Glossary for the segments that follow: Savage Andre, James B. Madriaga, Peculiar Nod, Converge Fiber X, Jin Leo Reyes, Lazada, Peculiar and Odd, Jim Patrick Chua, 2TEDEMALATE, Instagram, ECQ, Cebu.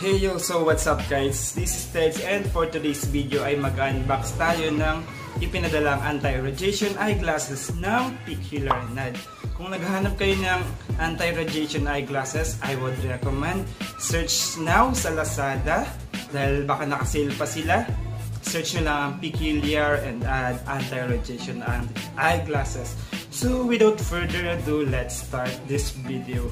Hey yo! So what's up guys? This is Teds and for today's video ay mag-unbox tayo ng ipinadalang anti-radiation eyeglasses ng Peculiar Nod. Kung naghahanap kayo ng anti-radiation eyeglasses, I would recommend search now sa Lazada dahil baka nakasale pa sila. Search nyo lang ang Peculiar and Odd anti-radiation eyeglasses. So without further ado, let's start this video.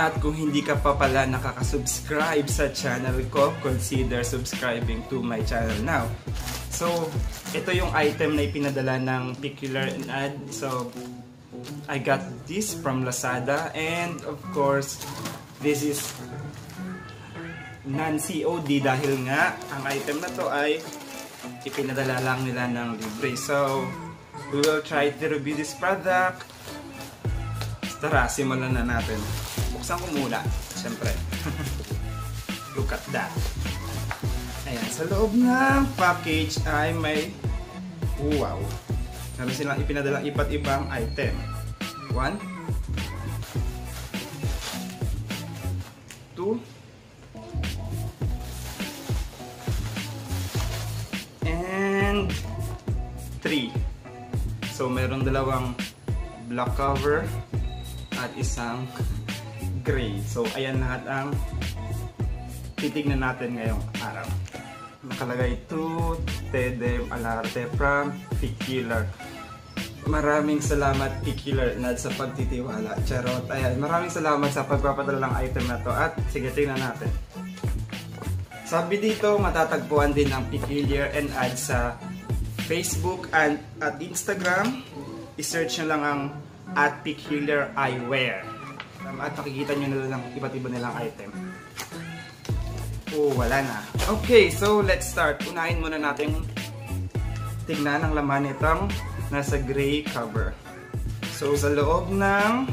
At kung hindi ka pa pala nakakasubscribe sa channel ko, consider subscribing to my channel now. So, ito yung item na ipinadala ng Peculiar and Odd. So, I got this from Lazada and of course, this is non-COD dahil nga ang item na to ay ipinadala lang nila ng libre. So, we will try to review this product. Tara, simulan na natin. Buksan ko muna, syempre. Look at that. Ayan, sa loob ng package ay may... Wow! Meron silang ipinadalang iba't-ibang item. 1, 2, and 3. So, meron dalawang black cover at isang gray. So, ayan lahat ang titignan natin ngayong araw. Nakalagay 2TEDEMALATE from Peculiar. Maraming salamat Peculiar Nod sa pagtitiwala. Charot. Ayan, maraming salamat sa pagpapadala ng item na to. At sige, tingnan natin. Sabi dito, matatagpuan din ang Peculiar and Odd sa Facebook and at Instagram. I-search nyo lang ang at Peculiar Eyewear at makikita nyo na lang iba't iba nilang item. Oh, wala na. Okay, so let's start. Unahin muna natin tignan ang laman itong nasa gray cover. So sa loob ng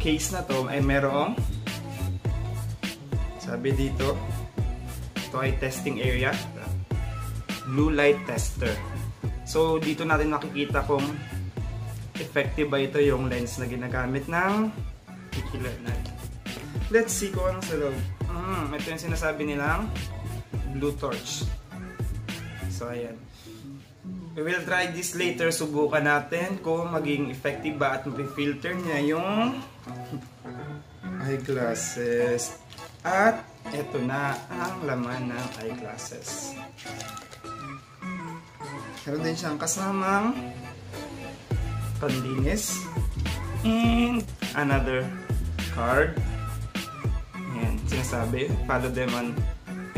case na to ay merong sabi dito ito ay testing area, blue light tester. So dito natin makikita kung effective ba ito yung lens na ginagamit ng Peculiar Nod. Let's see kung anong sa loob. Ito yung sinasabi nilang blue torch. So ayan, we will try this later. Subukan natin kung maging effective ba at mapifilter niya yung eyeglasses. At ito na ang laman ng eyeglasses. Meron din siyang kasamang panlinis and another card. Ayan, sinasabi follow them on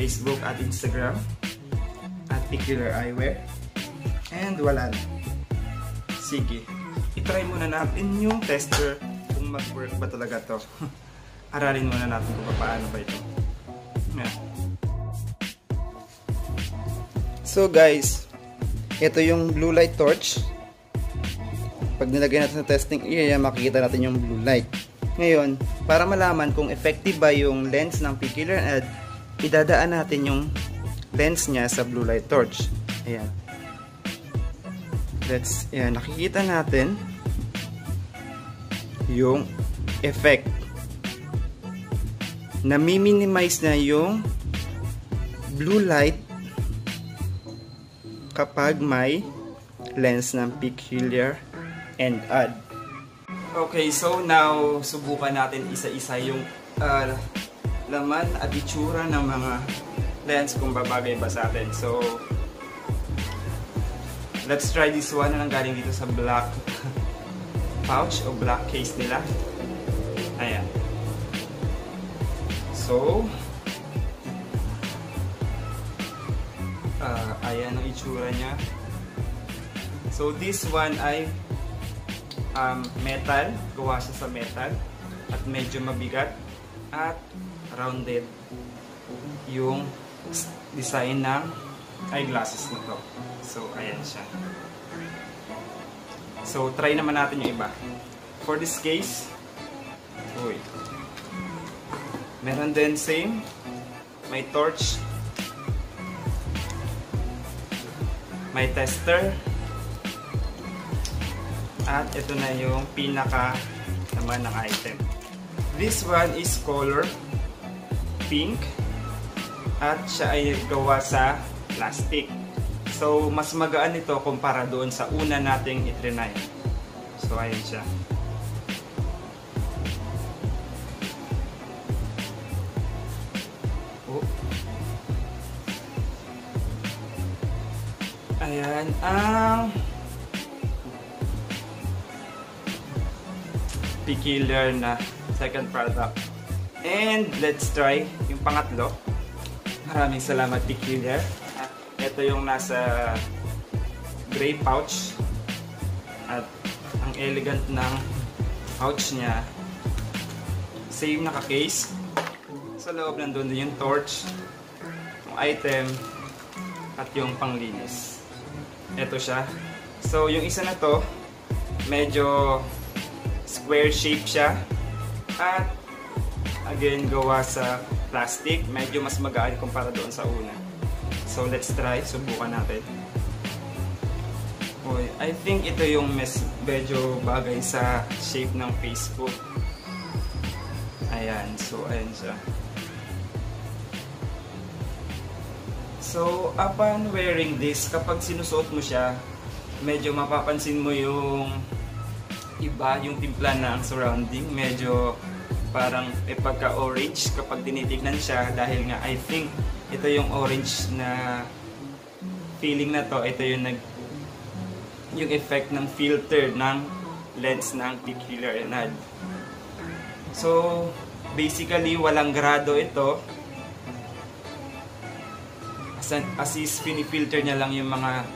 Facebook at Instagram at Peculiar Eyewear. And wala na. Sige, itry muna natin yung tester kung mag-work ba talaga to. Aralin muna natin kung paano ba ito. Ayan. So guys, ito yung blue light torch. Pag nilagay natin sa testing area, makikita natin yung blue light. Ngayon, para malaman kung effective ba yung lens ng Peculiar Nod, idadaan natin yung lens niya sa blue light torch. Ayan. Ayan, nakikita natin yung effect. Nami-minimize na yung blue light kapag may lens ng Peculiar and Odd. Okay, so now subukan natin isa-isa yung laman at itsura ng mga lens kung babagay ba sa atin. So let's try this one na galing dito sa black pouch o black case nila. Ayan. So ayan ang itsura niya. So this one ay metal, gawa siya sa metal at medyo mabigat at rounded yung design ng eyeglasses nito. So ayan siya. So try naman natin yung iba. For this case, meron din same, may torch May tester. At ito na yung pinaka naman ng item. This one is color pink. At siya ay gawa sa plastic. So, mas magaan ito kumpara doon sa una nating itrinay. So, ayan siya. Ayan ang Peculiar na second product. And let's try yung pangatlo. Maraming salamat, Peculiar. Ito yung nasa gray pouch. At ang elegant ng pouch niya. Same naka-case. Sa loob nandun din yung torch, yung item, at yung panglinis. Ito siya. So, yung isa na to, medyo square shape siya. At, again, gawa sa plastic. Medyo mas magaan kumpara doon sa una. So, let's try. Subukan natin. Oy, I think ito yung medyo bagay sa shape ng Facebook. Ayan. So, ayan siya. So, upon wearing this, kapag sinusuot mo siya, medyo mapapansin mo yung iba, yung timpla na ang surrounding. Medyo parang pagka-orange kapag tinitignan siya dahil nga I think ito yung orange na feeling na to. Ito yung effect ng filter ng lens ng Peculiar and Odd. So, basically walang grado ito. As is, pinifilter niya lang yung mga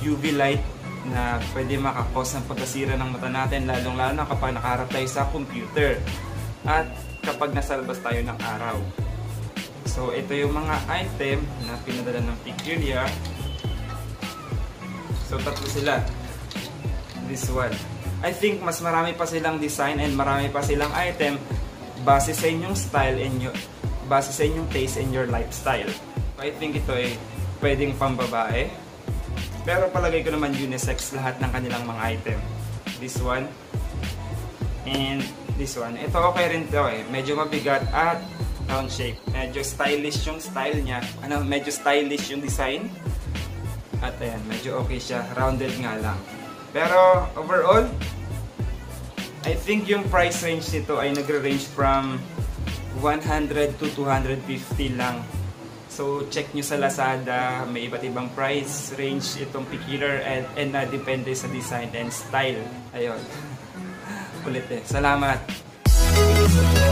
UV light na pwede makakos ng pagkasira ng mata natin, lalong-lalo na kapag nakaharap tayo sa computer at kapag nasalbas tayo ng araw. So, ito yung mga item na pinadala ng Peculiar. So, tatlo sila. This one. I think mas marami pa silang design and marami pa silang item base sa inyong style and base sa inyong taste and your lifestyle. So, I think ito ay pwedeng pambabae. Pero palagay ko naman unisex lahat ng kanilang mga item. This one and this one. Ito okay rin to eh. Medyo mabigat at round shape. Medyo stylish yung style niya. Ano, medyo stylish yung design. At ayan, medyo okay siya. Rounded nga lang. Pero overall, I think yung price range nito ay nagre-range from 100 to 250 lang. So, check nyo sa Lazada. May iba't ibang price range itong Peculiar and depende sa design and style. Ayun. Ulit eh. Salamat!